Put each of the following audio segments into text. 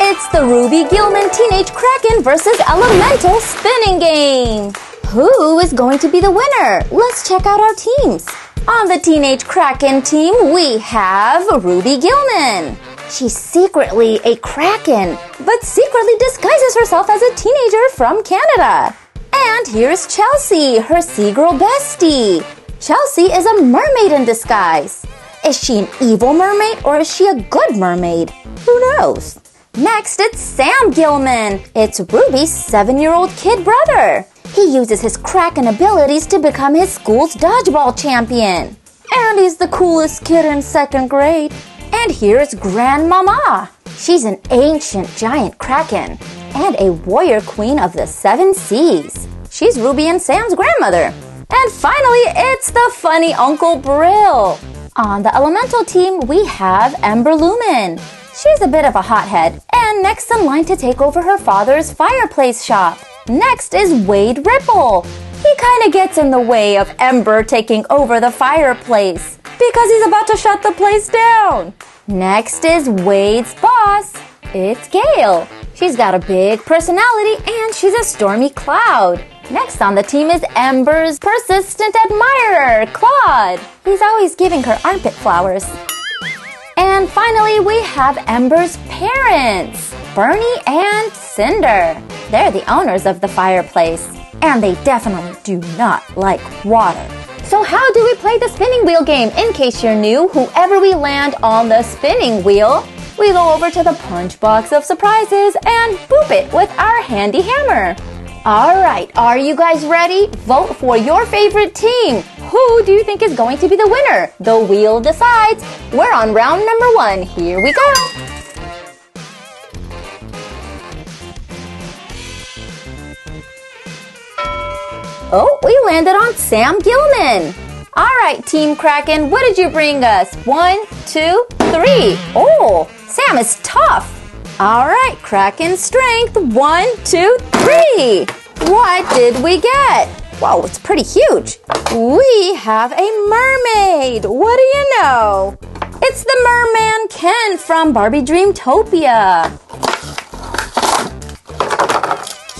It's the Ruby Gillman Teenage Kraken versus Elemental spinning game. Who is going to be the winner? Let's check out our teams. On the Teenage Kraken team, we have Ruby Gillman. She's secretly a Kraken, but secretly disguises herself as a teenager from Canada. And here's Chelsea, her sea-girl bestie. Chelsea is a mermaid in disguise. Is she an evil mermaid or is she a good mermaid? Who knows? Next, it's Sam Gillman. It's Ruby's 7-year-old kid brother. He uses his Kraken abilities to become his school's dodgeball champion. And he's the coolest kid in 2nd grade. And here's Grandmama. She's an ancient giant Kraken and a warrior queen of the 7 seas. She's Ruby and Sam's grandmother. And finally, it's the funny Uncle Brill. On the Elemental team, we have Ember Lumen. She's a bit of a hothead and next in line to take over her father's fireplace shop. Next is Wade Ripple. He kinda gets in the way of Ember taking over the fireplace because he's about to shut the place down. Next is Wade's boss. It's Gail. She's got a big personality and she's a stormy cloud. Next on the team is Ember's persistent admirer, Claude. He's always giving her armpit flowers. And finally, we have Ember's parents, Bernie and Cinder. They're the owners of the fireplace, and they definitely do not like water. So how do we play the spinning wheel game? In case you're new, whoever we land on the spinning wheel, we go over to the punch box of surprises and boop it with our handy hammer. Alright, are you guys ready? Vote for your favorite team. Who do you think is going to be the winner? The wheel decides. We're on round number 1. Here we go. Oh, we landed on Sam Gillman. Alright, Team Kraken, what did you bring us? 1, 2, 3. Oh, Sam is tough. Alright, Kraken strength, 1, 2, 3. What did we get? Whoa, it's pretty huge. We have a mermaid. What do you know? It's the Merman Ken from Barbie Dreamtopia.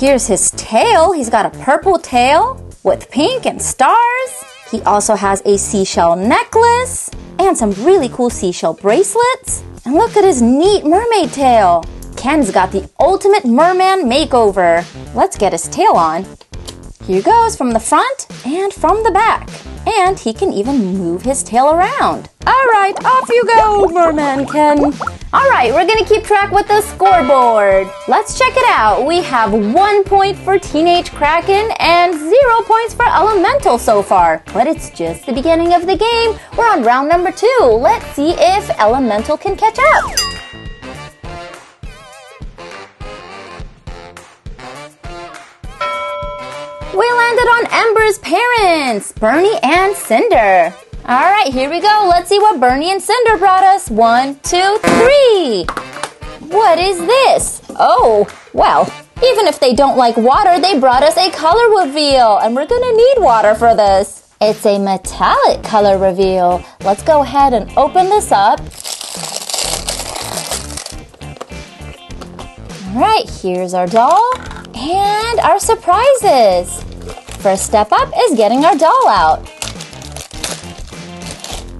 Here's his tail. He's got a purple tail with pink and stars. He also has a seashell necklace and some really cool seashell bracelets. And look at his neat mermaid tail. Ken's got the ultimate merman makeover. Let's get his tail on. Here goes from the front and from the back. And he can even move his tail around. All right, off you go, Merman Ken. All right, we're gonna keep track with the scoreboard. Let's check it out. We have 1 point for Teenage Kraken and 0 points for Elemental so far. But it's just the beginning of the game. We're on round number 2. Let's see if Elemental can catch up. We landed on Ember's parents, Bernie and Cinder. All right, here we go. Let's see what Bernie and Cinder brought us. 1, 2, 3. What is this? Oh, well, even if they don't like water, they brought us a color reveal, and we're gonna need water for this. It's a metallic color reveal. Let's go ahead and open this up. All right, here's our doll and our surprises. First step up is getting our doll out.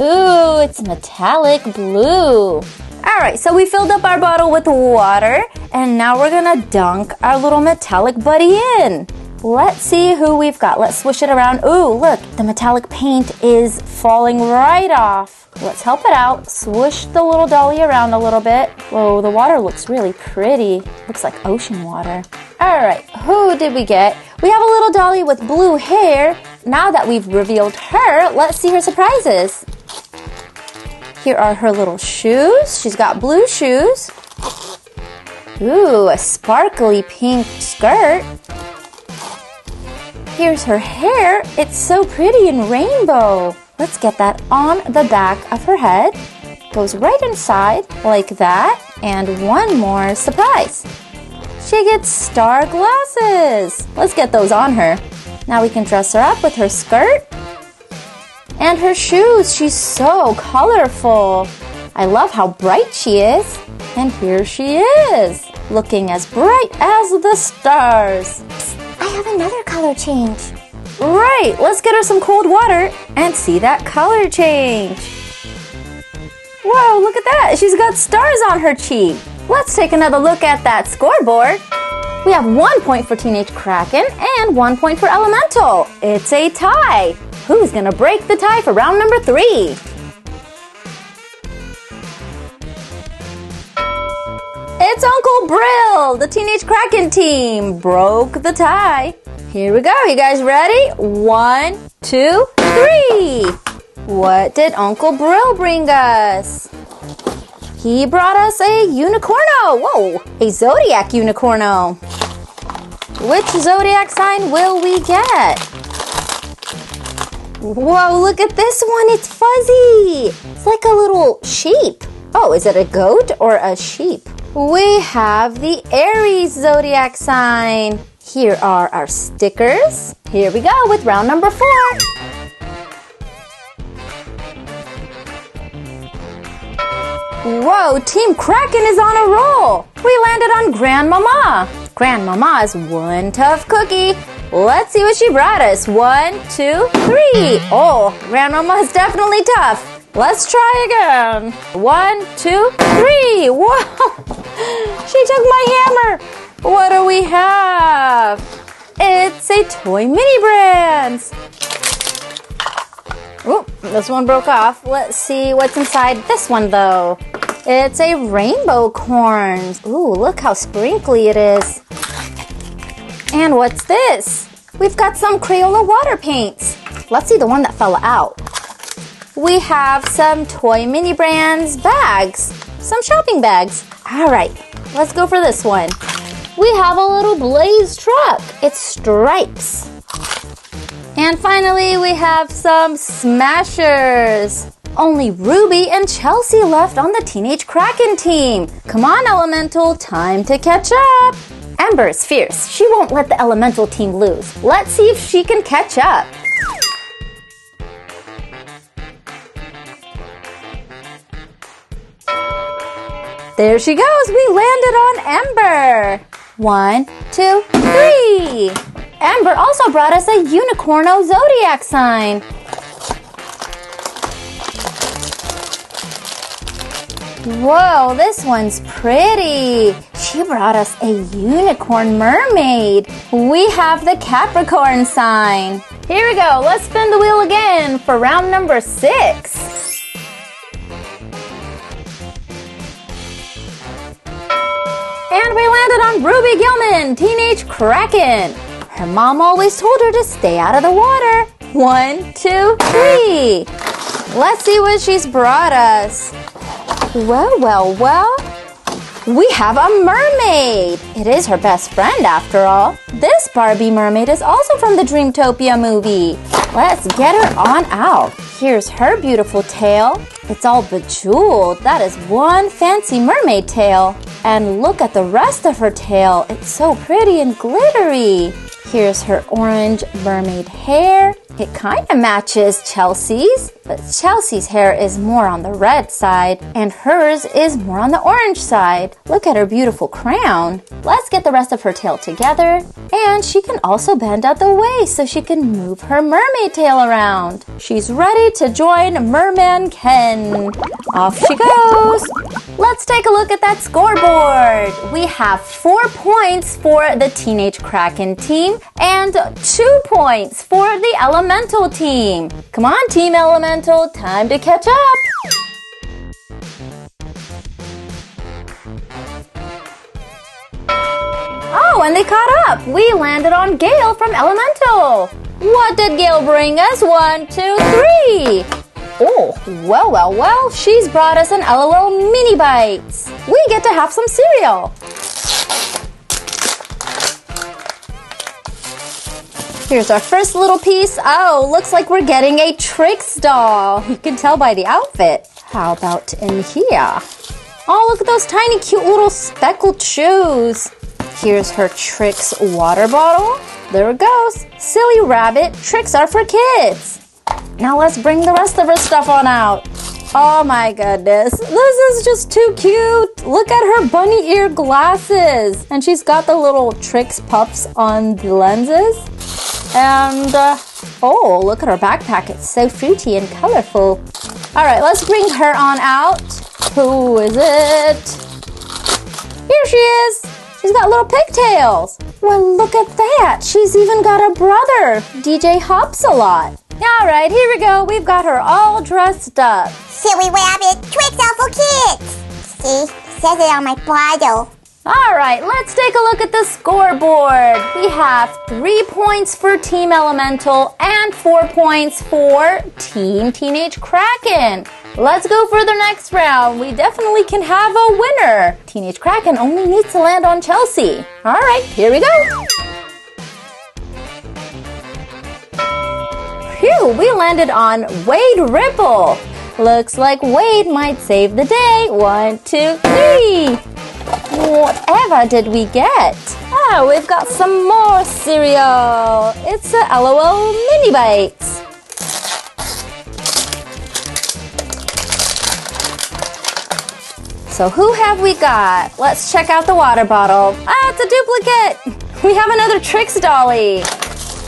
Ooh, it's metallic blue. All right, so we filled up our bottle with water, and now we're gonna dunk our little metallic buddy in. Let's see who we've got. Let's swish it around. Ooh, look, the metallic paint is falling right off. Let's help it out. Swish the little dolly around a little bit. Whoa, the water looks really pretty. Looks like ocean water. All right, who did we get? We have a little dolly with blue hair. Now that we've revealed her, let's see her surprises. Here are her little shoes. She's got blue shoes. Ooh, a sparkly pink skirt. Here's her hair. It's so pretty and rainbow. Let's get that on the back of her head. Goes right inside like that. And one more surprise. She gets star glasses. Let's get those on her. Now we can dress her up with her skirt. And her shoes, she's so colorful. I love how bright she is. And here she is, looking as bright as the stars. Psst, I have another color change. Right, let's get her some cold water and see that color change. Whoa, look at that. She's got stars on her cheek. Let's take another look at that scoreboard. We have 1 point for Teenage Kraken and 1 point for Elemental. It's a tie. Who's gonna break the tie for round number 3? It's Uncle Brill. The Teenage Kraken team broke the tie. Here we go. You guys ready? 1, 2, 3. What did Uncle Brill bring us? He brought us a Unicorno. Whoa, a Zodiac Unicorno. Which Zodiac sign will we get? Whoa, look at this one. It's fuzzy. It's like a little sheep. Oh, is it a goat or a sheep? We have the Aries Zodiac sign. Here are our stickers. Here we go with round number 4. Whoa, Team Kraken is on a roll. We landed on Grandmama. Grandmama's one tough cookie. Let's see what she brought us. 1, 2, 3. Oh, Grandmama's definitely tough. Let's try again. 1, 2, 3. Whoa, she took my hammer. What do we have? It's a toy mini brands. Ooh, this one broke off. Let's see what's inside this one, though. It's a rainbow corn. Ooh, look how sprinkly it is. And what's this? We've got some Crayola water paints. Let's see the one that fell out. We have some toy mini brands bags. Some shopping bags. All right, let's go for this one. We have a little Blaze truck. It's stripes. And finally, we have some Smashers. Only Ruby and Chelsea left on the Teenage Kraken team. Come on, Elemental, time to catch up. Ember is fierce. She won't let the Elemental team lose. Let's see if she can catch up. There she goes. We landed on Ember. 1, 2, 3. Ember also brought us a Unicorno Zodiac sign. Whoa, this one's pretty. She brought us a Unicorn Mermaid. We have the Capricorn sign. Here we go. Let's spin the wheel again for round number 6. And we landed on Ruby Gillman, Teenage Kraken. Her mom always told her to stay out of the water. 1, 2, 3. Let's see what she's brought us. Well, well, well. We have a mermaid. It is her best friend, after all. This Barbie mermaid is also from the Dreamtopia movie. Let's get her on out. Here's her beautiful tail. It's all bejeweled. That is one fancy mermaid tail. And look at the rest of her tail. It's so pretty and glittery. Here's her orange mermaid hair. It kind of matches Chelsea's, but Chelsea's hair is more on the red side, and hers is more on the orange side. Look at her beautiful crown. Let's get the rest of her tail together. And she can also bend out the way so she can move her mermaid tail around. She's ready to join Merman Ken. Off she goes. Let's take a look at that scoreboard. We have 4 points for the Teenage Kraken team and 2 points for the Elemental team. Come on, Team Elemental, time to catch up. Oh, and they caught up. We landed on Gail from Elemental. What did Gail bring us? 1, 2, 3. Oh, well, well, well, she's brought us an LOL mini bites. We get to have some cereal. Here's our first little piece. Oh, looks like we're getting a Trix doll. You can tell by the outfit. How about in here? Oh, look at those tiny, cute little speckled shoes. Here's her Trix water bottle. There it goes. Silly rabbit. Tricks are for kids. Now let's bring the rest of her stuff on out. Oh my goodness, this is just too cute. Look at her bunny ear glasses, and she's got the little Trix puffs on the lenses. And oh, look at her backpack, it's so fruity and colorful. All right, let's bring her on out. Who is it? Here she is. She's got little pigtails. Well, look at that. She's even got a brother, DJ Hops-a-lot. All right, here we go. We've got her all dressed up. Silly rabbit, Tricks out for kids. See, it says it on my bottle. All right, let's take a look at the scoreboard. We have 3 points for Team Elemental and 4 points for Team Teenage Kraken. Let's go for the next round. We definitely can have a winner. Teenage Kraken only needs to land on Chelsea. All right, here we go. Phew, we landed on Wade Ripple. Looks like Wade might save the day. 1, 2, 3. Whatever did we get? Oh, we've got some more cereal. It's a LOL mini bites. So who have we got? Let's check out the water bottle. Ah, it's a duplicate. We have another Trix dolly.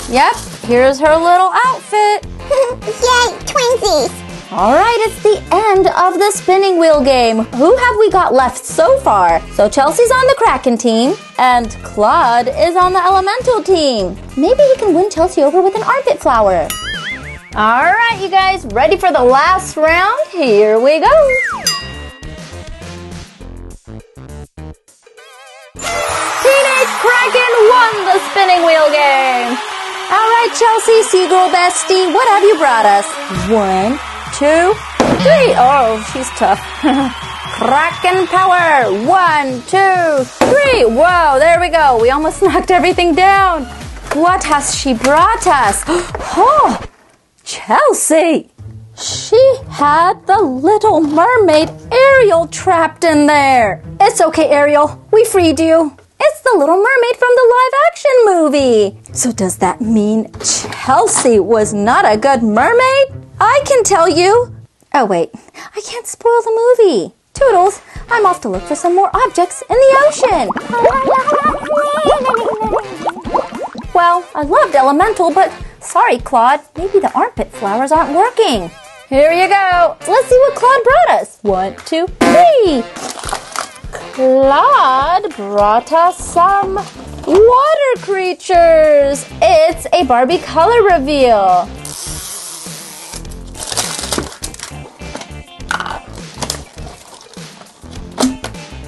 Yep, here's her little outfit. Yay, twinsies! All right, it's the end of the spinning wheel game. Who have we got left so far? So Chelsea's on the Kraken team, and Claude is on the Elemental team. Maybe he can win Chelsea over with an armpit flower. All right, you guys, ready for the last round? Here we go. Teenage Kraken won the spinning wheel game. All right, Chelsea, Seagirl bestie, what have you brought us? 1, 2, 3. Oh, she's tough. Kraken power. 1, 2, 3. Whoa, there we go. We almost knocked everything down. What has she brought us? Oh, Chelsea. She had the little mermaid Ariel trapped in there. It's okay, Ariel. We freed you. It's the Little Mermaid from the live-action movie. So does that mean Chelsea was not a good mermaid? I can tell you. Oh, wait. I can't spoil the movie. Toodles, I'm off to look for some more objects in the ocean. Well, I loved Elemental, but sorry, Claude. Maybe the armpit flowers aren't working. Here you go. Let's see what Claude brought us. 1, 2, 3. Claude brought us some water creatures. It's a Barbie color reveal.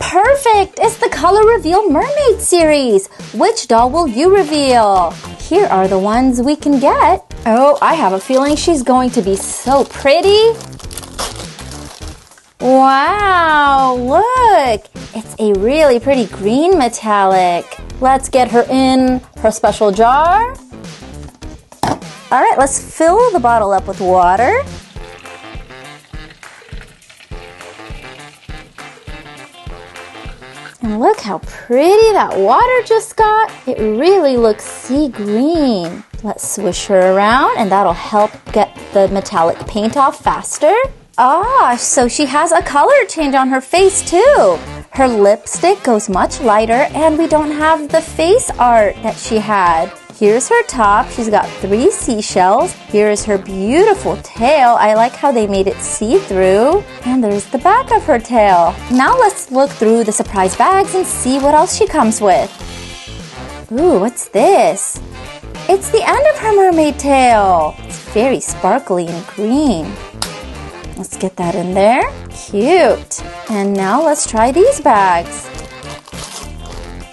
Perfect! It's the Color Reveal Mermaid series. Which doll will you reveal? Here are the ones we can get. Oh, I have a feeling she's going to be so pretty. Wow, look! It's a really pretty green metallic. Let's get her in her special jar. All right, let's fill the bottle up with water. And look how pretty that water just got. It really looks sea green. Let's swish her around, and that'll help get the metallic paint off faster. Ah, so she has a color change on her face too. Her lipstick goes much lighter, and we don't have the face art that she had. Here's her top. She's got 3 seashells. Here is her beautiful tail. I like how they made it see-through. And there's the back of her tail. Now let's look through the surprise bags and see what else she comes with. Ooh, what's this? It's the end of her mermaid tail. It's very sparkly and green. Let's get that in there. Cute. And now let's try these bags.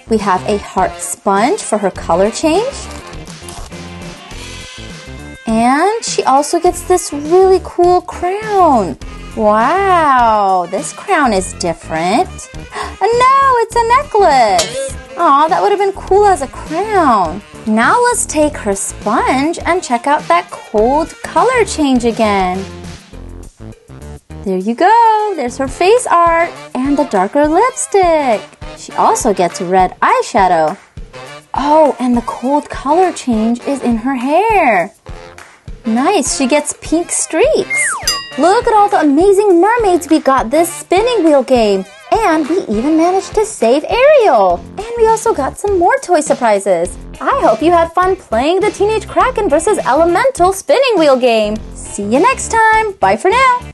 We have a heart sponge for her color change. And she also gets this really cool crown. Wow, this crown is different. No, it's a necklace. Aw, that would have been cool as a crown. Now let's take her sponge and check out that cold color change again. There you go, there's her face art and the darker lipstick. She also gets red eyeshadow. Oh, and the cold color change is in her hair. Nice, she gets pink streaks. Look at all the amazing mermaids we got this spinning wheel game! And we even managed to save Ariel! And we also got some more toy surprises! I hope you had fun playing the Teenage Kraken vs. Elemental spinning wheel game! See you next time! Bye for now!